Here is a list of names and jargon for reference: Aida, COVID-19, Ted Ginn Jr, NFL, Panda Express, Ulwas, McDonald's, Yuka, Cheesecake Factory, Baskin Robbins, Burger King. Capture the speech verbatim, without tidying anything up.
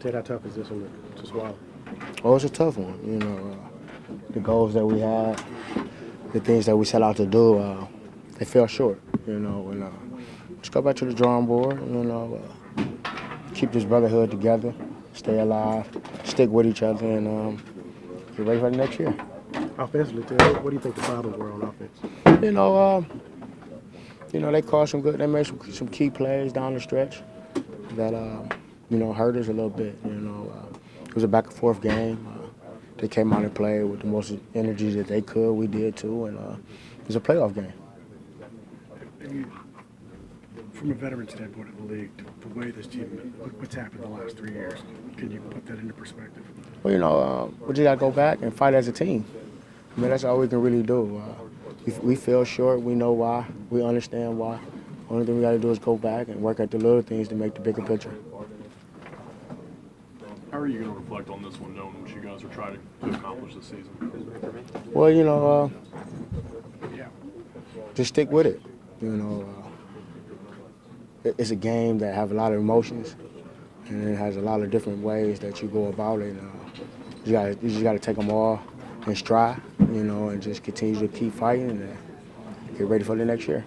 Ted, how tough is this one to swallow? Oh, it's a tough one. You know, uh, the goals that we had, the things that we set out to do, uh, they fell short. You know, and uh, just go back to the drawing board. You know, uh, keep this brotherhood together, stay alive, stick with each other, and um, get ready for the next year. Offensively, Ted, what do you think the problems were on offense? You know, uh, you know, they caused some good. They made some, some key plays down the stretch that uh, you know, hurt us a little bit. You know. Uh, It was a back and forth game. Uh, they came out and played with the most energy that they could. We did too, and uh, it was a playoff game. You, from a veteran standpoint of the league, the way this team, what's happened the last three years, can you put that into perspective? Well, you know, uh, we just got to go back and fight as a team. I mean, that's all we can really do. Uh, we, we fell short. We know why. We understand why. Only thing we got to do is go back and work at the little things to make the bigger picture. How are you going to reflect on this one, knowing what you guys are trying to accomplish this season? Well, you know, uh, just stick with it. You know, uh, it's a game that has a lot of emotions, and it has a lot of different ways that you go about it. And, uh, you gotta, you just got to take them all in stride, you know, and just continue to keep fighting and get ready for the next year.